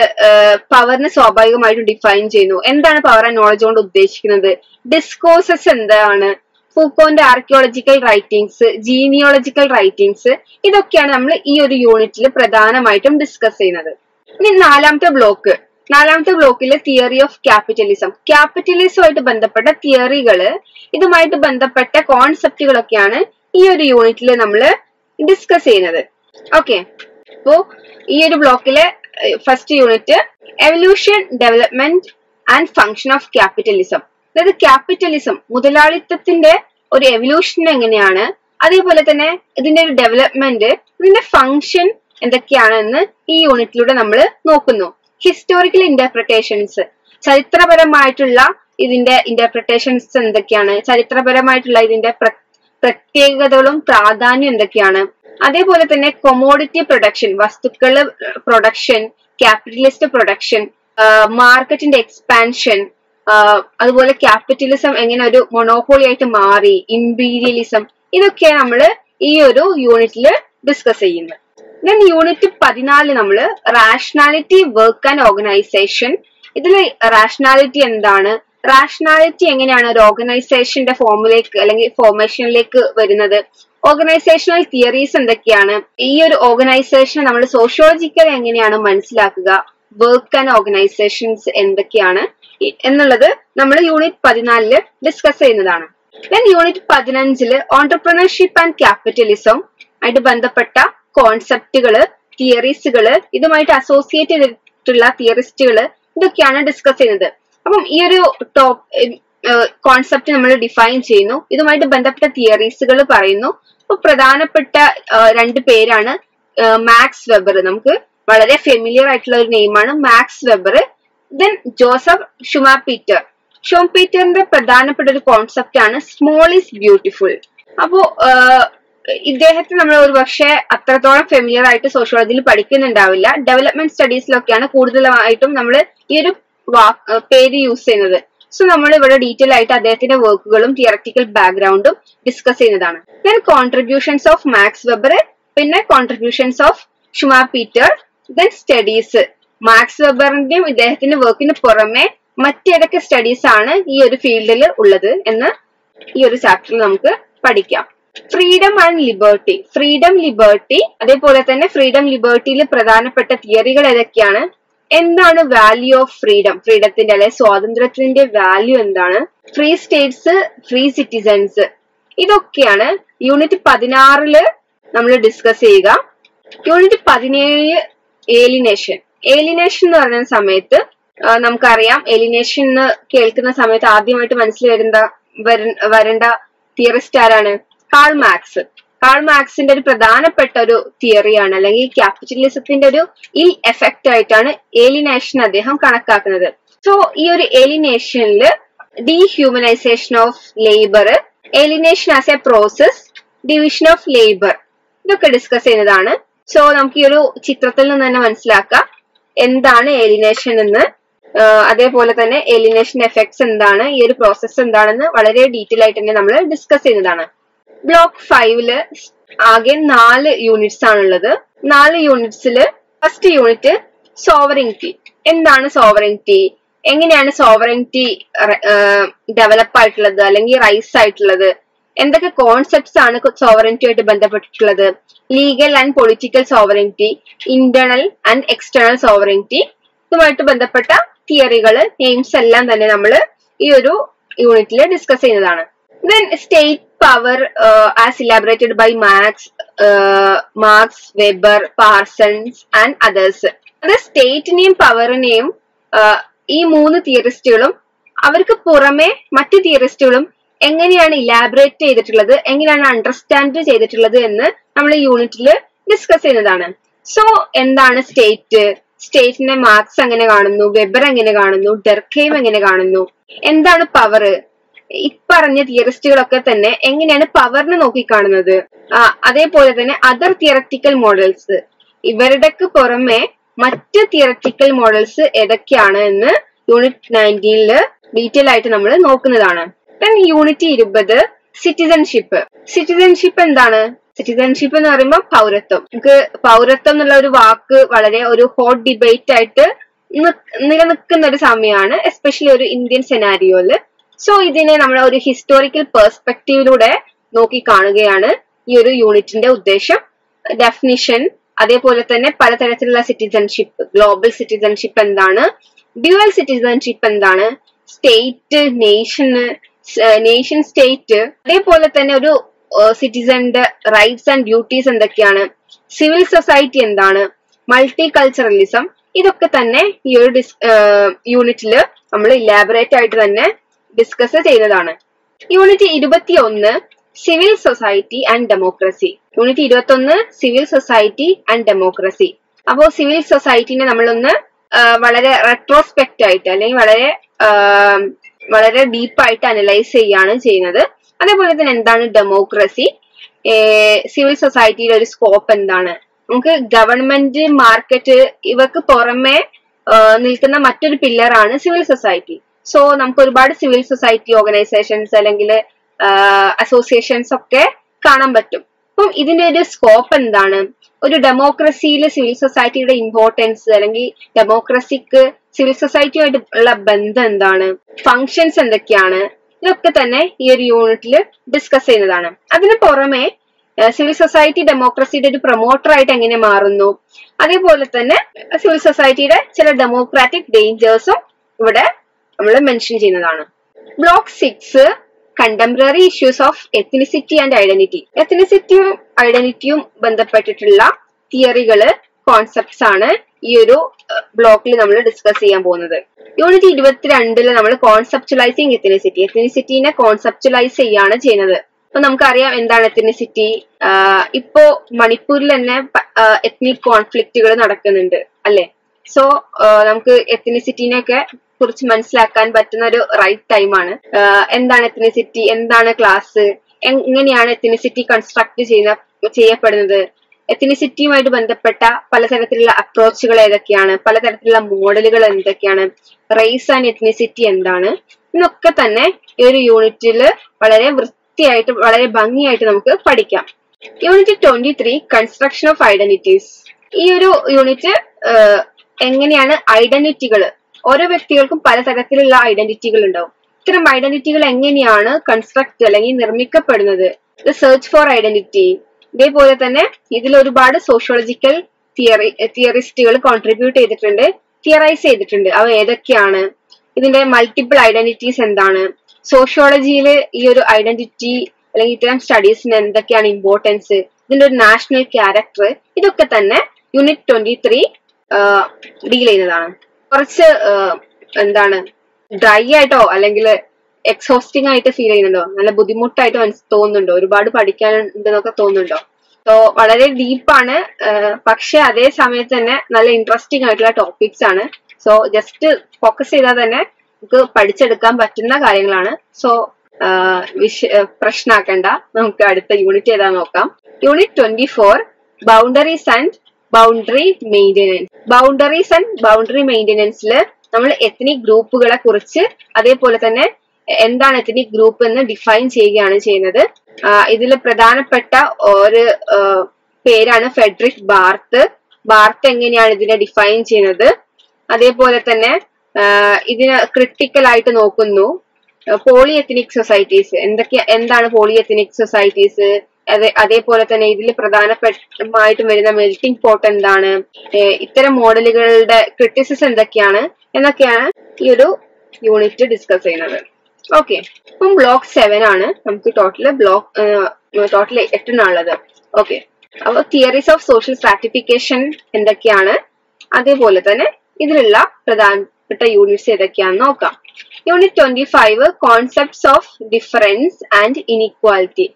പവറിനെ സ്വാഭാവികമായിട്ടും ഡിഫൈൻ ചെയ്യുന്നു. എന്താണ് പവർ ആൻഡ് നോളജ് കൊണ്ട് ഉദ്ദേശിക്കുന്നത്? ഡിസ്കോഴ്സസ് എന്താണ്? ഫൂക്കോന്റെ ആർക്കിയോളജിക്കൽ റൈറ്റിംഗ്സ്, ജീനിയോളജിക്കൽ റൈറ്റിംഗ്സ്, ഇതൊക്കെയാണ് നമ്മൾ ഈ ഒരു യൂണിറ്റിൽ പ്രധാനമായിട്ടും ഡിസ്കസ് ചെയ്യുന്നത്. ഇനി നാലാമത്തെ ബ്ലോക്ക്. നാലാമത്തെ ബ്ലോക്കിലെ തിയറി ഓഫ് ക്യാപിറ്റലിസം. ക്യാപിറ്റലിസവുമായിട്ട് ബന്ധപ്പെട്ട തിയറികള്, ഇതുമായിട്ട് ബന്ധപ്പെട്ട കോൺസെപ്റ്റുകളൊക്കെയാണ് ഈ ഒരു യൂണിറ്റിൽ നമ്മൾ ഡിസ്കസ് ചെയ്യുന്നത്. ഓക്കെ, അപ്പോ ഈ ഒരു ബ്ലോക്കിലെ first unit evolution, development and function of capitalism. അതായത് ക്യാപിറ്റലിസം, മുതലാളിത്തത്തിന്റെ ഒരു എവല്യൂഷൻ എങ്ങനെയാണ്, അതേപോലെ തന്നെ ഇതിന്റെ ഒരു ഡെവലപ്മെന്റ്, ഇതിന്റെ ഫങ്ഷൻ എന്തൊക്കെയാണെന്ന് ഈ യൂണിറ്റിലൂടെ നമ്മൾ നോക്കുന്നു. ഹിസ്റ്റോറിക്കൽ ഇന്റർപ്രിട്ടേഷൻസ്, ചരിത്രപരമായിട്ടുള്ള ഇതിന്റെ ഇന്റർപ്രിട്ടേഷൻസ് എന്തൊക്കെയാണ്, ചരിത്രപരമായിട്ടുള്ള ഇതിന്റെ പ്രത്യേകതകളും പ്രാധാന്യം എന്തൊക്കെയാണ്, അതേപോലെ തന്നെ കൊമോഡിറ്റി പ്രൊഡക്ഷൻ, വസ്തുക്കളുടെ പ്രൊഡക്ഷൻ, ക്യാപിറ്റലിസ്റ്റ് പ്രൊഡക്ഷൻ, മാർക്കറ്റിന്റെ എക്സ്പാൻഷൻ, അതുപോലെ ക്യാപിറ്റലിസം എങ്ങനെ ഒരു മൊണോപോളി ആയിട്ട് മാറി, ഇംപീരിയലിസം, ഇതൊക്കെ നമ്മൾ ഈ ഒരു യൂണിറ്റിൽ ഡിസ്കസ് ചെയ്യുന്നു. ദെൻ യൂണിറ്റ് പതിനാല് നമ്മൾ റാഷണാലിറ്റി, വർക്ക് ആൻഡ് ഓർഗനൈസേഷൻ. ഇതിൽ റാഷണാലിറ്റി എന്താണ്? റാഷണാലിറ്റി എങ്ങനെയാണ് ഒരു ഓർഗനൈസേഷന്റെ ഫോമിലേക്ക് അല്ലെങ്കിൽ ഫോർമേഷനിലേക്ക് വരുന്നത്? ഓർഗനൈസേഷണൽ തിയറീസ് എന്തൊക്കെയാണ്? ഈ ഒരു ഓർഗനൈസേഷൻ നമ്മൾ സോഷ്യോളജിക്കൽ എങ്ങനെയാണ് മനസ്സിലാക്കുക? വർക്ക് ആൻഡ് ഓർഗനൈസേഷൻസ് എന്തൊക്കെയാണ് എന്നുള്ളത് നമ്മൾ യൂണിറ്റ് പതിനാലില് ഡിസ്കസ് ചെയ്യുന്നതാണ്. ദെൻ യൂണിറ്റ് പതിനഞ്ചില് ഓൺട്രപ്രണർഷിപ്പ് ആൻഡ് ക്യാപിറ്റലിസം ആയിട്ട് ബന്ധപ്പെട്ട കോൺസെപ്റ്റുകള്, തിയറീസുകള്, ഇതുമായിട്ട് അസോസിയേറ്റ് ചെയ്തിട്ടുള്ള തിയറിസ്റ്റുകള്, ഇതൊക്കെയാണ് ഡിസ്കസ് ചെയ്യുന്നത്. അപ്പം ഈ ഒരു ടോപ്പ് കോൺസെപ്റ്റ് നമ്മൾ ഡിഫൈൻ ചെയ്യുന്നു, ഇതുമായിട്ട് ബന്ധപ്പെട്ട തിയറീസുകൾ പറയുന്നു. അപ്പൊ പ്രധാനപ്പെട്ട രണ്ട് പേരാണ് മാക്സ് വെബർ, നമുക്ക് വളരെ ഫെമിലിയർ ആയിട്ടുള്ള ഒരു നെയിമാണ് Max Weber. Then Joseph Schumpeter. ഷുമാപീറ്ററിന്റെ പ്രധാനപ്പെട്ട ഒരു കോൺസെപ്റ്റ് ആണ് സ്മോൾ ഈസ് ബ്യൂട്ടിഫുൾ. അപ്പോ ഇദ്ദേഹത്തെ നമ്മൾ ഒരുപക്ഷെ അത്രത്തോളം ഫെമിലിയർ ആയിട്ട് സോഷ്യോളജിയിൽ പഠിക്കുന്നുണ്ടാവില്ല. ഡെവലപ്മെന്റ് സ്റ്റഡീസിലൊക്കെയാണ് കൂടുതലായിട്ടും നമ്മൾ ഈ ഒരു പേര് യൂസ് ചെയ്യുന്നത്. സോ നമ്മൾ ഇവിടെ ഡീറ്റെയിൽ ആയിട്ട് അദ്ദേഹത്തിന്റെ വർക്കുകളും തിയററ്റിക്കൽ ബാക്ക്ഗ്രൗണ്ടും ഡിസ്കസ് ചെയ്യുന്നതാണ്. Then contributions of Max Weber, പിന്നെ contributions of Schumpeter, then studies. Max വെബറിന്റെയും ഇദ്ദേഹത്തിന്റെ വർക്കിന് പുറമെ മറ്റേതൊക്കെ സ്റ്റഡീസ് ആണ് ഈ ഒരു ഫീൽഡിൽ ഉള്ളത് എന്ന് ഈ ഒരു ചാപ്റ്ററിൽ നമുക്ക് പഠിക്കാം. Freedom and liberty, freedom liberty, അതേപോലെ തന്നെ ഫ്രീഡം ലിബേർട്ടിയിൽ പ്രധാനപ്പെട്ട തിയറികൾ ഏതൊക്കെയാണ്, എന്താണ് വാല്യൂ ഓഫ് ഫ്രീഡം, ഫ്രീഡത്തിന്റെ അല്ലെ സ്വാതന്ത്ര്യത്തിന്റെ വാല്യൂ എന്താണ്, ഫ്രീ സ്റ്റേറ്റ്സ്, ഫ്രീ സിറ്റിസൺസ്, ഇതൊക്കെയാണ് യൂണിറ്റ് പതിനാറില് നമ്മൾ ഡിസ്കസ് ചെയ്യുക. യൂണിറ്റ് പതിനേഴ് ഏലിനേഷൻ. ഏലിനേഷൻ എന്ന് പറയുന്ന സമയത്ത് നമുക്കറിയാം, ഏലിനേഷൻ എന്ന് കേൾക്കുന്ന സമയത്ത് ആദ്യമായിട്ട് മനസ്സിൽ വരുന്ന വരേണ്ട തിയറിസ്റ്റ് ആരാണ്? Karl Marx. കാൾ മാർക്സിന്റെ ഒരു പ്രധാനപ്പെട്ട ഒരു തിയറിയാണ്, അല്ലെങ്കിൽ ക്യാപിറ്റലിസത്തിന്റെ ഒരു ഇൽ എഫക്റ്റ് ആയിട്ടാണ് ഏലിനേഷൻ അദ്ദേഹം കണക്കാക്കുന്നത്. സോ ഈ ഒരു ഏലിനേഷനിൽ dehumanisation of labour, alienation as a process, division of labour, ഇതൊക്കെ ഡിസ്കസ് ചെയ്യുന്നതാണ്. സോ നമുക്ക് ഈ ഒരു ചിത്രത്തിൽ നിന്ന് തന്നെ മനസ്സിലാക്കാം എന്താണ് ഏലിനേഷൻ എന്ന്. അതേപോലെ തന്നെ ഏലിനേഷൻ എഫക്ട്സ് എന്താണ്, ഈ ഒരു പ്രോസസ് എന്താണെന്ന് വളരെ ഡീറ്റെയിൽ ആയിട്ട് തന്നെ നമ്മൾ ഡിസ്കസ് ചെയ്യുന്നതാണ്. ബ്ലോക്ക് ഫൈവില് ആകെ നാല് യൂണിറ്റ്സ് ആണുള്ളത്. നാല് യൂണിറ്റ്സില് ഫസ്റ്റ് യൂണിറ്റ് സോവറിങ്റ്റി. എന്താണ് സോവറിങ്റ്റി, എങ്ങനെയാണ് സോവറിങ്റ്റി ഡെവലപ്പ് ആയിട്ടുള്ളത് അല്ലെങ്കിൽ റൈസ് ആയിട്ടുള്ളത്, എന്തൊക്കെ കോൺസെപ്റ്റ്സ് ആണ് സോവറിങ്റ്റി ആയിട്ട് ബന്ധപ്പെട്ടിട്ടുള്ളത്, legal and political sovereignty, internal and external sovereignty, ഇതുമായിട്ട് ബന്ധപ്പെട്ട തിയറികള് നെയിംസ് എല്ലാം തന്നെ നമ്മൾ ഈ ഒരു യൂണിറ്റിൽ ഡിസ്കസ് ചെയ്യുന്നതാണ്. Then state power as elaborated by Max Marx Weber Parsons and others. അത് സ്റ്റേറ്റിനെയും പവറിനെയും ഈ മൂന്ന് തിയറിസ്റ്റുകളും അവർക്ക് പുറമെ മറ്റ് തിയറിസ്റ്റുകളും എങ്ങനെയാണ് ഇലാബറേറ്റ് ചെയ്തിട്ടുള്ളത്, എങ്ങനെയാണ് അണ്ടർസ്റ്റാൻഡ് ചെയ്തിട്ടുള്ളത് എന്ന് നമ്മൾ ഈ യൂണിറ്റിൽ ഡിസ്കസ് ചെയ്യുന്നതാണ്. സോ എന്താണ് സ്റ്റേറ്റ്, സ്റ്റേറ്റിനെ മാർക്സ് എങ്ങനെ കാണുന്നു, വെബർ എങ്ങനെ കാണുന്നു, ഡർക്കൈം എങ്ങനെ കാണുന്നു, എന്താണ് പവർ, ഇപ്പറഞ്ഞ തിയറിസ്റ്റുകളൊക്കെ തന്നെ എങ്ങനെയാണ് പവറിനെ നോക്കിക്കാണുന്നത്, അതേപോലെ തന്നെ അതർ തിയററ്റിക്കൽ മോഡൽസ്, ഇവരുടെക്ക് പുറമെ മറ്റ് തിയററ്റിക്കൽ മോഡൽസ് ഏതൊക്കെയാണ് എന്ന് യൂണിറ്റ് നയൻറ്റീനില് ഡീറ്റെയിൽ ആയിട്ട് നമ്മൾ നോക്കുന്നതാണ്. യൂണിറ്റ് ഇരുപത് സിറ്റിസൺഷിപ്പ്. സിറ്റിസൺഷിപ്പ് എന്താണ്? സിറ്റിസൺഷിപ്പ് എന്ന് പറയുമ്പോൾ പൗരത്വം. നമുക്ക് പൗരത്വം എന്നുള്ള ഒരു വാക്ക് വളരെ ഒരു ഹോട്ട് ഡിബേറ്റ് ആയിട്ട് നിലനിൽക്കുന്ന ഒരു സമയമാണ്, എസ്പെഷ്യലി ഒരു ഇന്ത്യൻ സെനാരിയോയില്. സോ ഇതിനെ നമ്മൾ ഒരു ഹിസ്റ്റോറിക്കൽ പെർസ്പെക്റ്റീവിലൂടെ നോക്കി കാണുകയാണ് ഈ ഒരു യൂണിറ്റിന്റെ ഉദ്ദേശം. ഡെഫിനിഷൻ, അതേപോലെ തന്നെ പലതരത്തിലുള്ള സിറ്റിസൺഷിപ്പ്, ഗ്ലോബൽ സിറ്റിസൺഷിപ്പ് എന്താണ്, ഡ്യുവൽ സിറ്റിസൺഷിപ്പ് എന്താണ്, സ്റ്റേറ്റ്, നേഷന്, നേഷൻ സ്റ്റേറ്റ്, അതേപോലെ തന്നെ ഒരു സിറ്റിസന്റെ റൈറ്റ്സ് ആൻഡ് ഡ്യൂട്ടീസ് എന്തൊക്കെയാണ്, സിവിൽ സൊസൈറ്റി എന്താണ്, മൾട്ടി കൾച്ചറലിസം, ഇതൊക്കെ തന്നെ ഈ ഒരു ഡിസ് യൂണിറ്റില് നമ്മൾ ഇലാബറേറ്റ് ആയിട്ട് തന്നെ ഡിസ്കസ് ചെയ്തതാണ്. യൂണിറ്റ് ഇരുപത്തി ഒന്ന് civil society and democracy. Unit ഇരുപത്തി ഒന്ന് സിവിൽ സൊസൈറ്റി ആൻഡ് ഡെമോക്രസി. അപ്പോ സിവിൽ സൊസൈറ്റിനെ നമ്മളൊന്ന് വളരെ റെട്രോസ്പെക്റ്റ് ആയിട്ട് അല്ലെങ്കിൽ വളരെ വളരെ ഡീപ്പായിട്ട് അനലൈസ് ചെയ്യാണ് ചെയ്യുന്നത്. അതേപോലെ തന്നെ എന്താണ് ഡെമോക്രസി, സിവിൽ സൊസൈറ്റിയുടെ ഒരു സ്കോപ്പ് എന്താണ്, നമുക്ക് ഗവൺമെന്റ്, മാർക്കറ്റ് ഇവർക്ക് പുറമെ നിൽക്കുന്ന മറ്റൊരു പില്ലറാണ് സിവിൽ സൊസൈറ്റി. സോ നമുക്ക് ഒരുപാട് സിവിൽ സൊസൈറ്റി ഓർഗനൈസേഷൻസ് അല്ലെങ്കിൽ അസോസിയേഷൻസ് ഒക്കെ കാണാൻ പറ്റും. അപ്പം ഇതിന്റെ ഒരു സ്കോപ്പ് എന്താണ്, ഒരു ഡെമോക്രസിയിൽ സിവിൽ സൊസൈറ്റിയുടെ ഇമ്പോർട്ടൻസ് അല്ലെങ്കിൽ ഡെമോക്രസിക്ക് സിവിൽ സൊസൈറ്റിയുമായിട്ട് ഉള്ള ബന്ധം എന്താണ്, ഫങ്ഷൻസ് എന്തൊക്കെയാണ്, ഇതൊക്കെ തന്നെ ഈ ഒരു യൂണിറ്റിൽ ഡിസ്കസ് ചെയ്യുന്നതാണ്. അതിന് പുറമെ സിവിൽ സൊസൈറ്റി ഡെമോക്രസിയുടെ ഒരു പ്രൊമോട്ടർ ആയിട്ട് എങ്ങനെ മാറുന്നു, അതേപോലെ തന്നെ സിവിൽ സൊസൈറ്റിയുടെ ചില ഡെമോക്രാറ്റിക് ഡേഞ്ചേഴ്സും ഇവിടെ നമ്മൾ മെൻഷൻ ചെയ്യുന്നതാണ്. Block six contemporary issues of ethnicity and identity. എത്നിസിറ്റിയും ഐഡന്റിറ്റിയും ബന്ധപ്പെട്ടിട്ടുള്ള തിയറികള്, കോൺസെപ്റ്റ്സ് ആണ് ഈ ഒരു ബ്ലോക്കിൽ നമ്മൾ ഡിസ്കസ് ചെയ്യാൻ പോകുന്നത്. യൂണിറ്റ് ഇരുപത്തിരണ്ടില് നമ്മൾ കോൺസെപ്ച്വലൈസിങ് എത്നിസിറ്റി, എത്നിസിറ്റിനെ കോൺസെപ്ച്വലൈസ് ചെയ്യാണ് ചെയ്യുന്നത്. അപ്പൊ നമുക്കറിയാം എന്താണ് എത്നിസിറ്റി. ഇപ്പോ മണിപ്പൂരിൽ തന്നെ എത്നിക് കോൺഫ്ലിക്റ്റുകൾ നടക്കുന്നുണ്ട് അല്ലെ. സോ നമുക്ക് എത്നിസിറ്റിനെയൊക്കെ കുറിച്ച് മനസ്സിലാക്കാൻ പറ്റുന്ന ഒരു റൈറ്റ് ടൈമാണ്. എന്താണ് എത്നിസിറ്റി, എന്താണ് ക്ലാസ്, എങ്ങനെയാണ് എത്തിനിസിറ്റി കൺസ്ട്രക്ട് ചെയ്ത ചെയ്യപ്പെടുന്നത് എത്തിനിസിറ്റിയുമായിട്ട് ബന്ധപ്പെട്ട പലതരത്തിലുള്ള അപ്രോച്ചുകൾ ഏതൊക്കെയാണ് പലതരത്തിലുള്ള മോഡലുകൾ എന്തൊക്കെയാണ് റേസ് ആൻഡ് എത്തിനിസിറ്റി എന്താണ് എന്നൊക്കെ തന്നെ ഈ ഒരു യൂണിറ്റിൽ വളരെ വൃത്തിയായിട്ട് വളരെ ഭംഗിയായിട്ട് നമുക്ക് പഠിക്കാം unit twenty three construction of identities ഈ ഒരു യൂണിറ്റ് എങ്ങനെയാണ് ഐഡന്റിറ്റികൾ ഓരോ വ്യക്തികൾക്കും പലതരത്തിലുള്ള ഐഡന്റിറ്റികൾ ഉണ്ടാവും ഇത്തരം ഐഡന്റിറ്റികൾ എങ്ങനെയാണ് കൺസ്ട്രക്ട് അല്ലെങ്കിൽ നിർമ്മിക്കപ്പെടുന്നത് ദ സെർച്ച് ഫോർ ഐഡന്റിറ്റി ഇതേപോലെ തന്നെ ഇതിൽ ഒരുപാട് സോഷ്യോളജിക്കൽ തിയറി തിയറിസ്റ്റുകൾ കോൺട്രിബ്യൂട്ട് ചെയ്തിട്ടുണ്ട് തിയറൈസ് ചെയ്തിട്ടുണ്ട് അവ ഏതൊക്കെയാണ് ഇതിന്റെ മൾട്ടിപ്പിൾ ഐഡന്റിറ്റീസ് എന്താണ് സോഷ്യോളജിയിൽ ഈ ഒരു ഐഡന്റിറ്റി അല്ലെങ്കിൽ ഇത്തരം സ്റ്റഡീസിന് എന്തൊക്കെയാണ് ഇമ്പോർട്ടൻസ് ഇതിന്റെ ഒരു നാഷണൽ ക്യാരക്ടർ ഇതൊക്കെ തന്നെ യൂണിറ്റ് ട്വന്റി ത്രീ ഡീൽ ചെയ്യുന്നതാണ് കുറച്ച് എന്താണ് ഡ്രൈ ആയിട്ടോ അല്ലെങ്കിൽ എക്സോസ്റ്റിംഗ് ആയിട്ട് ഫീൽ ചെയ്യുന്നുണ്ടോ നല്ല ബുദ്ധിമുട്ടായിട്ട് തോന്നുന്നുണ്ടോ ഒരുപാട് പഠിക്കാനുണ്ടെന്നൊക്കെ തോന്നുന്നുണ്ടോ സോ വളരെ ഡീപ്പാണ് പക്ഷെ അതേ സമയത്ത് തന്നെ നല്ല ഇൻട്രസ്റ്റിംഗ് ആയിട്ടുള്ള ടോപ്പിക്സ് ആണ് സോ ജസ്റ്റ് ഫോക്കസ് ചെയ്താൽ തന്നെ നമുക്ക് പഠിച്ചെടുക്കാൻ പറ്റുന്ന കാര്യങ്ങളാണ് സോ വിഷ പ്രശ്നമാക്കണ്ട നമുക്ക് അടുത്ത യൂണിറ്റ് ഏതാ നോക്കാം unit twenty four boundaries and boundary maintenance boundaries and boundary മെയിന്റനൻസിൽ നമ്മൾ എത്നിക് ഗ്രൂപ്പുകളെ കുറിച്ച് അതേപോലെ തന്നെ എന്താണ് എത്നിക് ഗ്രൂപ്പ് എന്ന് ഡിഫൈൻ ചെയ്യുകയാണ് ചെയ്യുന്നത് ഇതിൽ പ്രധാനപ്പെട്ട ഒരു പേരാണ് ഫ്രെഡറിക് ബാർത്ത് ബാർത്ത് എങ്ങനെയാണ് ഇതിനെ ഡിഫൈൻ ചെയ്യുന്നത് അതേപോലെ തന്നെ ഇതിനെ ക്രിട്ടിക്കൽ ആയിട്ട് നോക്കുന്നു പോളി എത്നിക് സൊസൈറ്റീസ് എന്തൊക്കെ എന്താണ് പോളി എത്നിക് സൊസൈറ്റീസ് അതെ അതേപോലെ തന്നെ ഇതിൽ പ്രധാനപ്പെട്ടമായിട്ടും വരുന്ന മെൽറ്റിംഗ് പോട്ട് എന്താണ് ഇത്തരം മോഡലുകളുടെ ക്രിറ്റിസിസം എന്തൊക്കെയാണ് എന്നൊക്കെയാണ് ഈ ഒരു യൂണിറ്റ് ഡിസ്കസ് ചെയ്യുന്നത് ഓക്കെ അപ്പം ബ്ലോക്ക് സെവൻ ആണ് നമുക്ക് ടോട്ടല് ബ്ലോക്ക് ടോട്ടൽ എട്ടെണ്ണുള്ളത് ഓക്കെ അപ്പോൾ തിയറീസ് ഓഫ് സോഷ്യൽ സ്ട്രാറ്റിഫിക്കേഷൻ എന്തൊക്കെയാണ് അതേപോലെ തന്നെ ഇതിലുള്ള പ്രധാനപ്പെട്ട യൂണിറ്റ്സ് ഏതൊക്കെയാണെന്ന് നോക്കാം unit twenty five concepts of difference and inequality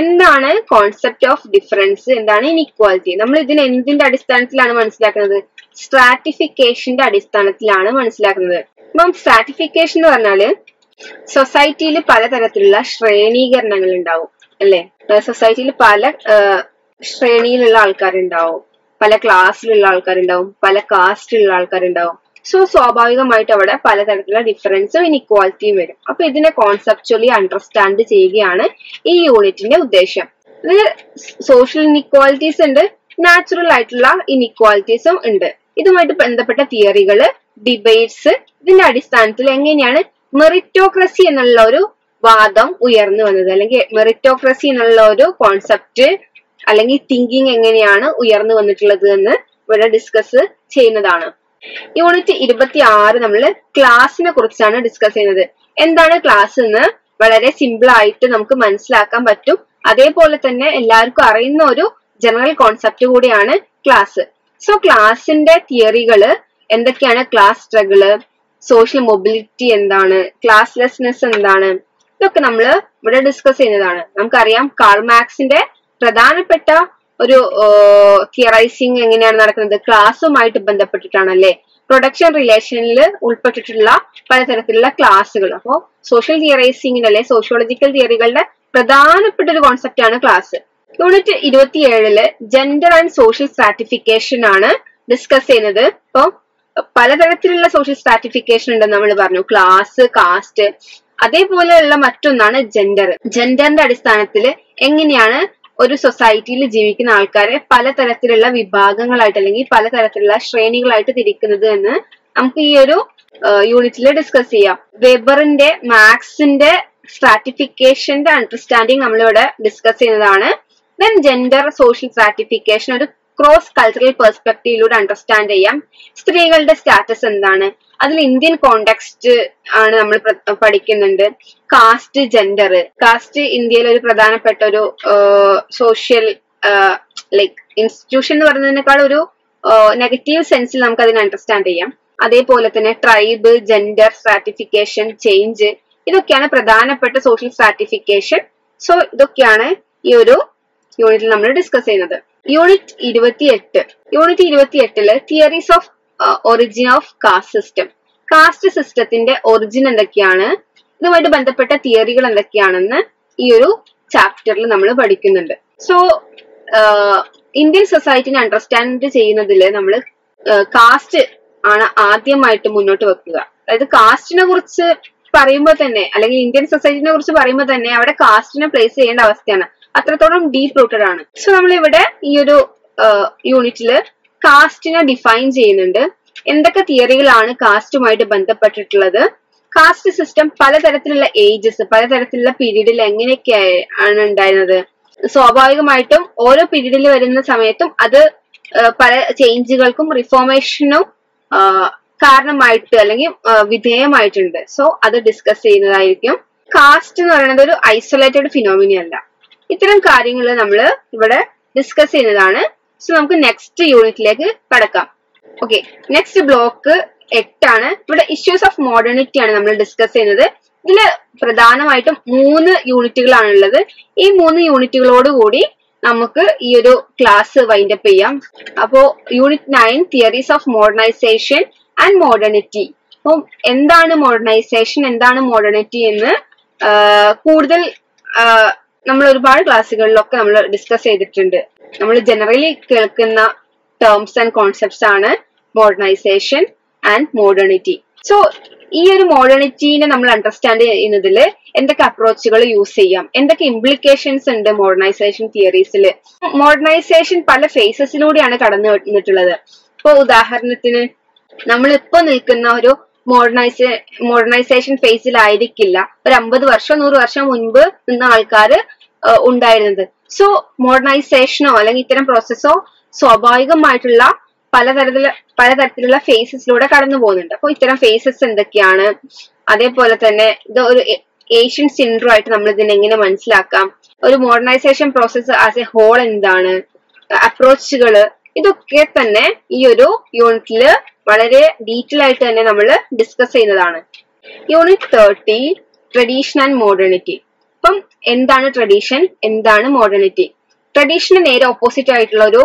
എന്താണ് കോൺസെപ്റ്റ് ഓഫ് ഡിഫറൻസ് എന്താണ് ഇനിക്വാലിറ്റി നമ്മൾ ഇതിന് എന്തിന്റെ അടിസ്ഥാനത്തിലാണ് മനസ്സിലാക്കുന്നത് സ്ട്രാറ്റിഫിക്കേഷന്റെ അടിസ്ഥാനത്തിലാണ് മനസ്സിലാക്കുന്നത് അപ്പം സ്ട്രാറ്റിഫിക്കേഷൻ എന്ന് പറഞ്ഞാല് സൊസൈറ്റിയിൽ പലതരത്തിലുള്ള ശ്രേണീകരണങ്ങൾ ഉണ്ടാവും അല്ലെ സൊസൈറ്റിയിൽ പല ശ്രേണിയിലുള്ള ആൾക്കാരുണ്ടാവും പല ക്ലാസ്സിലുള്ള ആൾക്കാരുണ്ടാവും പല കാസ്റ്റിലുള്ള ആൾക്കാരുണ്ടാവും സോ സ്വാഭാവികമായിട്ട് അവിടെ പലതരത്തിലുള്ള ഡിഫറൻസും ഇനിക്വാലിറ്റിയും വരും അപ്പൊ ഇതിനെ കോൺസെപ്ച്വലി അണ്ടർസ്റ്റാൻഡ് ചെയ്യുകയാണ് ഈ യൂണിറ്റിന്റെ ഉദ്ദേശം ഇത് സോഷ്യൽ ഇനിക്വാലിറ്റീസ് ഉണ്ട് നാച്ചുറൽ ആയിട്ടുള്ള ഇനിക്വാലിറ്റീസും ഉണ്ട് ഇതുമായിട്ട് ബന്ധപ്പെട്ട തിയറികള് ഡിബേറ്റ്സ് ഇതിന്റെ അടിസ്ഥാനത്തിൽ എങ്ങനെയാണ് മെറിറ്റോക്രസി എന്നുള്ള ഒരു വാദം ഉയർന്നു വന്നത് അല്ലെങ്കിൽ മെറിറ്റോക്രസി എന്നുള്ള ഒരു കോൺസെപ്റ്റ് അല്ലെങ്കിൽ തിങ്കിങ് എങ്ങനെയാണ് ഉയർന്നു വന്നിട്ടുള്ളത് എന്ന് ഇവിടെ ഡിസ്കസ് ചെയ്യുന്നതാണ് യൂണിറ്റ് ഇരുപത്തി ആറ് നമ്മൾ ക്ലാസിനെ കുറിച്ചാണ് ഡിസ്കസ് ചെയ്യുന്നത് എന്താണ് ക്ലാസ് എന്ന് വളരെ സിമ്പിൾ ആയിട്ട് നമുക്ക് മനസ്സിലാക്കാൻ പറ്റും അതേപോലെ തന്നെ എല്ലാവർക്കും അറിയുന്ന ഒരു ജനറൽ കോൺസെപ്റ്റ് കൂടിയാണ് ക്ലാസ് സോ ക്ലാസിന്റെ തിയറികള് എന്തൊക്കെയാണ് ക്ലാസ് സ്ട്രഗിള് സോഷ്യൽ മൊബിലിറ്റി എന്താണ് ക്ലാസ്ലെസ്നെസ് എന്താണ് ഇതൊക്കെ നമ്മൾ ഇവിടെ ഡിസ്കസ് ചെയ്യുന്നതാണ് നമുക്കറിയാം കാൾ മാർക്സിന്റെ പ്രധാനപ്പെട്ട ഒരു തിയറൈസിങ് എങ്ങനെയാണ് നടക്കുന്നത് ക്ലാസ്സുമായിട്ട് ബന്ധപ്പെട്ടിട്ടാണല്ലേ പ്രൊഡക്ഷൻ റിലേഷനിൽ ഉൾപ്പെട്ടിട്ടുള്ള പലതരത്തിലുള്ള ക്ലാസ്സുകൾ അപ്പോൾ സോഷ്യൽ തിയറൈസിങ്ങിന്റെ അല്ലെ സോഷ്യോളജിക്കൽ തിയറികളുടെ പ്രധാനപ്പെട്ട ഒരു കോൺസെപ്റ്റ് ആണ് ക്ലാസ് യൂണിറ്റ് ഇരുപത്തിയേഴില് ജെൻഡർ ആൻഡ് സോഷ്യൽ സ്ട്രാറ്റിഫിക്കേഷൻ ആണ് ഡിസ്കസ് ചെയ്യുന്നത് അപ്പോൾ പലതരത്തിലുള്ള സോഷ്യൽ സ്ട്രാറ്റിഫിക്കേഷൻ ഉണ്ടെന്ന് നമ്മൾ പറഞ്ഞു ക്ലാസ് കാസ്റ്റ് അതേപോലെയുള്ള മറ്റൊന്നാണ് ജെൻഡർ ജെൻഡറിന്റെ അടിസ്ഥാനത്തിൽ എങ്ങനെയാണ് ഒരു സൊസൈറ്റിയിൽ ജീവിക്കുന്ന ആൾക്കാരെ പലതരത്തിലുള്ള വിഭാഗങ്ങളായിട്ട് അല്ലെങ്കിൽ പലതരത്തിലുള്ള ശ്രേണികളായിട്ട് തിരിക്കുന്നത് എന്ന് നമുക്ക് ഈ ഒരു യൂണിറ്റിൽ ഡിസ്കസ് ചെയ്യാം വെബറിന്റെ മാർക്സിന്റെ സ്ട്രാറ്റിഫിക്കേഷന്റെ അണ്ടർസ്റ്റാൻഡിങ് നമ്മളിവിടെ ഡിസ്കസ് ചെയ്യുന്നതാണ് ദെൻ ജെൻഡർ സോഷ്യൽ സ്ട്രാറ്റിഫിക്കേഷൻ ഒരു ക്രോസ് കൾച്ചറൽ പെർസ്പെക്റ്റീവിലൂടെ അണ്ടർസ്റ്റാൻഡ് ചെയ്യാം സ്ത്രീകളുടെ സ്റ്റാറ്റസ് എന്താണ് അതിൽ ഇന്ത്യൻ കോണ്ടെക്സ്റ്റ് ആണ് നമ്മൾ പഠിക്കുന്നുണ്ട് കാസ്റ്റ് ജെൻഡർ കാസ്റ്റ് ഇന്ത്യയിൽ ഒരു പ്രധാനപ്പെട്ട ഒരു സോഷ്യൽ ലൈക്ക് ഇൻസ്റ്റിറ്റ്യൂഷൻ എന്ന് പറയുന്നതിനേക്കാൾ ഒരു നെഗറ്റീവ് സെൻസിൽ നമുക്ക് അതിനെ അണ്ടർസ്റ്റാൻഡ് ചെയ്യാം അതേപോലെ തന്നെ ട്രൈബ് ജെൻഡർ സ്ട്രാറ്റിഫിക്കേഷൻ ചേഞ്ച് ഇതൊക്കെയാണ് പ്രധാനപ്പെട്ട സോഷ്യൽ സ്ട്രാറ്റിഫിക്കേഷൻ സോ ഇതൊക്കെയാണ് ഈ ഒരു യൂണിറ്റിൽ നമ്മൾ ഡിസ്കസ് ചെയ്യുന്നത് യൂണിറ്റ് ഇരുപത്തിയെട്ട് യൂണിറ്റ് ഇരുപത്തിയെട്ടില് theories of origin of caste system caste സിസ്റ്റത്തിന്റെ ഒറിജിൻ എന്തൊക്കെയാണ് ഇതുമായിട്ട് ബന്ധപ്പെട്ട തിയറികൾ എന്തൊക്കെയാണെന്ന് ഈ ഒരു ചാപ്റ്ററിൽ നമ്മൾ പഠിക്കുന്നുണ്ട്. സോ ഇന്ത്യൻ സൊസൈറ്റിനെ അണ്ടർസ്റ്റാൻഡ് ചെയ്യുന്നതിൽ നമ്മൾ കാസ്റ്റ് ആണ് ആദ്യമായിട്ട് മുന്നോട്ട് വെക്കുക. അതായത് കാസ്റ്റിനെ കുറിച്ച് പറയുമ്പോൾ തന്നെ, അല്ലെങ്കിൽ ഇന്ത്യൻ സൊസൈറ്റിനെ കുറിച്ച് പറയുമ്പോൾ തന്നെ അവിടെ കാസ്റ്റിനെ പ്ലേസ് ചെയ്യേണ്ട അവസ്ഥയാണ്, അത്രത്തോളം ഡീപ് റൂട്ടഡ് ആണ്. സോ നമ്മളിവിടെ ഈ ഒരു യൂണിറ്റില് കാസ്റ്റിനെ ഡിഫൈൻ ചെയ്യുന്നുണ്ട്. എന്തൊക്കെ തിയറികളാണ് കാസ്റ്റുമായിട്ട് ബന്ധപ്പെട്ടിട്ടുള്ളത്, കാസ്റ്റ് സിസ്റ്റം പലതരത്തിലുള്ള ഏജസ്, പലതരത്തിലുള്ള പീരീഡിൽ എങ്ങനെയൊക്കെ ആണ് ഉണ്ടായിരുന്നത്, സ്വാഭാവികമായിട്ടും ഓരോ പീരീഡിൽ വരുന്ന സമയത്തും അത് പല ചേഞ്ചുകൾക്കും റിഫോർമേഷനും കാരണമായിട്ട് അല്ലെങ്കിൽ വിധേയമായിട്ടുണ്ട്. സോ അത് ഡിസ്കസ് ചെയ്യുന്നതായിരിക്കും. കാസ്റ്റ് എന്ന് പറയുന്നത് ഒരു ഐസൊലേറ്റഡ് ഫിനോമിന അല്ല. ഇത്തരം കാര്യങ്ങൾ നമ്മൾ ഇവിടെ ഡിസ്കസ് ചെയ്യുന്നതാണ്. സോ നമുക്ക് നെക്സ്റ്റ് യൂണിറ്റിലേക്ക് കടക്കാം. ഓക്കെ, നെക്സ്റ്റ് ബ്ലോക്ക് എട്ടാണ്. ഇവിടെ ഇഷ്യൂസ് ഓഫ് മോഡേണിറ്റി ആണ് നമ്മൾ ഡിസ്കസ് ചെയ്യുന്നത്. ഇതില് പ്രധാനമായിട്ടും മൂന്ന് യൂണിറ്റുകളാണുള്ളത്. ഈ മൂന്ന് യൂണിറ്റുകളോട് കൂടി നമുക്ക് ഈ ഒരു ക്ലാസ് വൈൻഡപ്പ് ചെയ്യാം. അപ്പോ unit nine, theories of modernisation and modernity. അപ്പം എന്താണ് മോഡേണൈസേഷൻ, എന്താണ് മോഡേണിറ്റി എന്ന് കൂടുതൽ നമ്മൾ ഒരുപാട് ക്ലാസ്സുകളിലൊക്കെ നമ്മൾ ഡിസ്കസ് ചെയ്തിട്ടുണ്ട്. നമ്മൾ ജനറലി കേൾക്കുന്ന ടേംസ് ആൻഡ് കോൺസെപ്റ്റ്സ് ആണ് മോഡേണൈസേഷൻ ആൻഡ് മോഡേണിറ്റി. സോ ഈ ഒരു മോഡേണിറ്റീനെ നമ്മൾ അണ്ടർസ്റ്റാൻഡ് ചെയ്യുന്നതിൽ എന്തൊക്കെ അപ്രോച്ചുകൾ യൂസ് ചെയ്യാം, എന്തൊക്കെ ഇംപ്ലിക്കേഷൻസ് ഉണ്ട് മോഡേണൈസേഷൻ തിയറീസിൽ. മോഡേണൈസേഷൻ പല ഫേസസിലൂടെയാണ് കടന്നു വന്നിട്ടുള്ളത്. ഇപ്പൊ ഉദാഹരണത്തിന് നമ്മളിപ്പോ നിൽക്കുന്ന ഒരു മോഡേണൈസേ മോഡേണൈസേഷൻ ഫേസിലായിരിക്കില്ല ഒരു അമ്പത് വർഷം നൂറ് വർഷം മുൻപ് നിന്ന ആൾക്കാർ ഉണ്ടായിരുന്നത്. സോ മോഡേണൈസേഷനോ അല്ലെങ്കിൽ ഇത്തരം പ്രോസസ്സോ സ്വാഭാവികമായിട്ടുള്ള പലതരത്തില പലതരത്തിലുള്ള ഫേസസിലൂടെ കടന്നു പോകുന്നുണ്ട്. അപ്പൊ ഇത്തരം ഫേസസ് എന്തൊക്കെയാണ്, അതേപോലെ തന്നെ ഇത് ഒരു ഏഷ്യൻ സിൻഡ്രോ ആയിട്ട് നമ്മൾ ഇതിനെങ്ങനെ മനസ്സിലാക്കാം, ഒരു modernisation process as a whole എന്താണ്, അപ്രോച്ചുകൾ, ഇതൊക്കെ തന്നെ ഈ ഒരു യൂണിറ്റില് വളരെ ഡീറ്റെയിൽ ആയിട്ട് തന്നെ നമ്മൾ ഡിസ്കസ് ചെയ്യുന്നതാണ്. Unit thirty, tradition and modernity. അപ്പം എന്താണ് ട്രഡീഷൻ, എന്താണ് മോഡേണിറ്റി? ട്രഡീഷന് നേരെ ഓപ്പോസിറ്റ് ആയിട്ടുള്ള ഒരു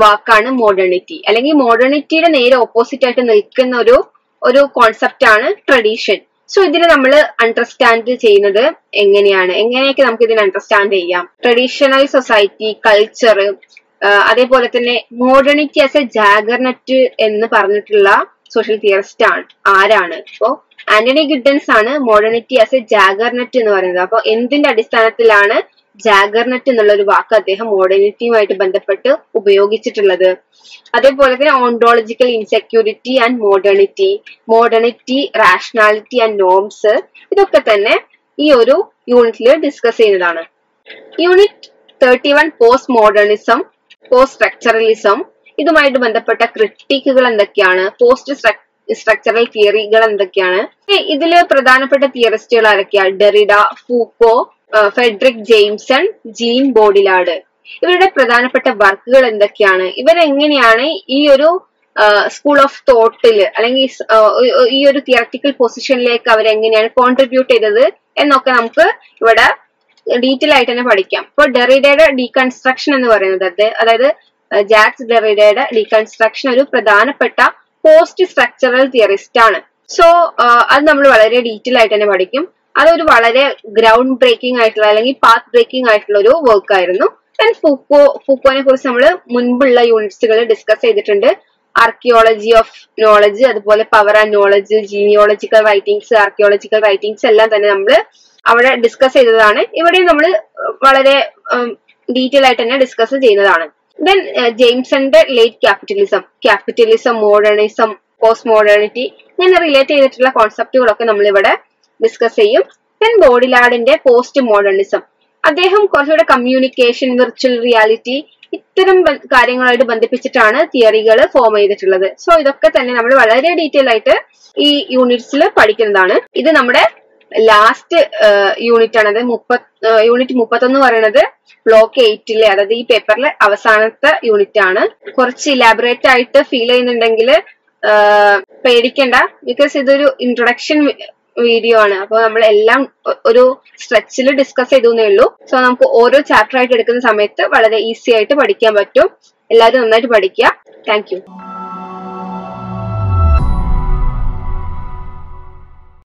വാക്കാണ് മോഡേണിറ്റി, അല്ലെങ്കിൽ മോഡേണിറ്റിയുടെ നേരെ ഓപ്പോസിറ്റ് ആയിട്ട് നിൽക്കുന്ന ഒരു ഒരു കോൺസെപ്റ്റ് ആണ് ട്രഡീഷൻ. സോ ഇതിനെ നമ്മൾ അണ്ടർസ്റ്റാൻഡ് ചെയ്യുന്നത് എങ്ങനെയാണ്, എങ്ങനെയൊക്കെ നമുക്ക് ഇതിനെ അണ്ടർസ്റ്റാൻഡ് ചെയ്യാം? ട്രഡീഷണൽ സൊസൈറ്റി, കൾച്ചർ, അതേപോലെ തന്നെ മോഡേണിറ്റി ആസ് എ ജാഗർനെറ്റ് എന്ന് പറഞ്ഞിട്ടുള്ള സോഷ്യൽ തിയറിസ്റ്റ് ആണ് ആരാണ്? അപ്പോ ആന്റണി ഗിഡൻസ് ആണ് മോഡേണിറ്റി ആസ് എ ജാഗർനെറ്റ് എന്ന് പറയുന്നത്. അപ്പൊ എന്തിന്റെ അടിസ്ഥാനത്തിലാണ് ജാഗർനെറ്റ് എന്നുള്ള ഒരു വാക്ക് അദ്ദേഹം മോഡേണിറ്റിയുമായിട്ട് ബന്ധപ്പെട്ട് ഉപയോഗിച്ചിട്ടുള്ളത്? അതേപോലെ തന്നെ ontological insecurity and modernity, modernity, rationality and norms, ഇതൊക്കെ തന്നെ ഈ ഒരു യൂണിറ്റിൽ ഡിസ്കസ് ചെയ്യുന്നതാണ്. Unit thirty one post modernism, post structuralism, ഇതുമായിട്ട് ബന്ധപ്പെട്ട ക്രിട്ടിക്കുകൾ എന്തൊക്കെയാണ്, പോസ്റ്റ് സ്ട്രക്ചറൽ തിയറികൾ എന്തൊക്കെയാണ്? ഇതില് പ്രധാനപ്പെട്ട തിയറിസ്റ്റുകൾ ആരൊക്കെയാണ്? Derrida, Foucault, Fredric Jameson, Jean Baudrillard. ഇവരുടെ പ്രധാനപ്പെട്ട വർക്കുകൾ എന്തൊക്കെയാണ്? ഇവരെങ്ങനെയാണ് ഈ ഒരു സ്കൂൾ ഓഫ് തോട്ടില് അല്ലെങ്കിൽ ഈ ഒരു തിയററ്റിക്കൽ പൊസിഷനിലേക്ക് അവരെങ്ങനെയാണ് കോൺട്രിബ്യൂട്ട് ചെയ്തത് എന്നൊക്കെ നമുക്ക് ഇവിടെ ഡീറ്റെയിൽ ആയിട്ട് തന്നെ പഠിക്കാം. ഇപ്പൊ ഡെറിഡയുടെ ഡീകൺസ്ട്രക്ഷൻ എന്ന് പറയുന്നത്, അതായത് ജാക്സ് ഡെറിഡയുടെ ഡീകൺസ്ട്രക്ഷൻ ഒരു പ്രധാനപ്പെട്ട പോസ്റ്റ് സ്ട്രക്ചറൽ തിയറിസ്റ്റ് ആണ്. സോ അത് നമ്മൾ വളരെ ഡീറ്റെയിൽ ആയിട്ട് തന്നെ പഠിക്കും. അതൊരു വളരെ ഗ്രൗണ്ട് ബ്രേക്കിംഗ് ആയിട്ടുള്ള അല്ലെങ്കിൽ പാത്ത് ബ്രേക്കിംഗ് ആയിട്ടുള്ള ഒരു വർക്ക് ആയിരുന്നു. ആൻഡ് ഫൂക്കോ ഫൂക്കോനെ കുറിച്ച് നമ്മൾ മുൻപുള്ള യൂണിറ്റ്സുകൾ ഡിസ്കസ് ചെയ്തിട്ടുണ്ട്. ആർക്കിയോളജി ഓഫ് നോളജ്, അതുപോലെ power and knowledge, genealogical writings, archaeological writings എല്ലാം തന്നെ നമ്മൾ അവിടെ ഡിസ്കസ് ചെയ്തതാണ്. ഇവിടെ നമ്മൾ വളരെ ഡീറ്റെയിൽ ആയിട്ട് തന്നെ ഡിസ്കസ് ചെയ്യുന്നതാണ്. ദെൻ ജെയിംസന്റെ late capitalism, capitalism, modernism, post modernity, ഇങ്ങനെ റിലേറ്റ് ചെയ്തിട്ടുള്ള കോൺസെപ്റ്റുകളൊക്കെ നമ്മൾ ഇവിടെ ഡിസ്കസ് ചെയ്യും. ദെൻ ബോഡിലാർഡിന്റെ പോസ്റ്റ് മോഡേണിസം, അദ്ദേഹം കുറച്ചുകൂടെ കമ്മ്യൂണിക്കേഷൻ, വിർച്വൽ റിയാലിറ്റി, ഇത്തരം കാര്യങ്ങളായിട്ട് ബന്ധിപ്പിച്ചിട്ടാണ് തിയറികൾ ഫോം ചെയ്തിട്ടുള്ളത്. സോ ഇതൊക്കെ തന്നെ നമ്മൾ വളരെ ഡീറ്റെയിൽ ആയിട്ട് ഈ യൂണിറ്റ്സിൽ പഠിക്കുന്നതാണ്. ഇത് നമ്മുടെ ലാസ്റ്റ് യൂണിറ്റ് ആണ്. അത് മുപ്പത്തി യൂണിറ്റ് മുപ്പത്തൊന്ന് പറയുന്നത് ബ്ലോക്ക് എയ്റ്റിലെ, അതായത് ഈ പേപ്പറിലെ അവസാനത്തെ യൂണിറ്റ് ആണ്. കുറച്ച് ഇലാബറേറ്റ് ആയിട്ട് ഫീൽ ചെയ്യുന്നുണ്ടെങ്കിൽ പേടിക്കണ്ട, ബിക്കോസ് ഇതൊരു ഇൻട്രൊഡക്ഷൻ വീഡിയോ ആണ്. അപ്പൊ നമ്മൾ എല്ലാം ഒരു സ്ട്രെച്ചിൽ ഡിസ്കസ് ചെയ്തേ ഉള്ളൂ. സോ നമുക്ക് ഓരോ ചാപ്റ്റർ ആയിട്ട് എടുക്കുന്ന സമയത്ത് വളരെ ഈസി ആയിട്ട് പഠിക്കാൻ പറ്റും. എല്ലാവരും നന്നായിട്ട് പഠിക്കുക. Thank U.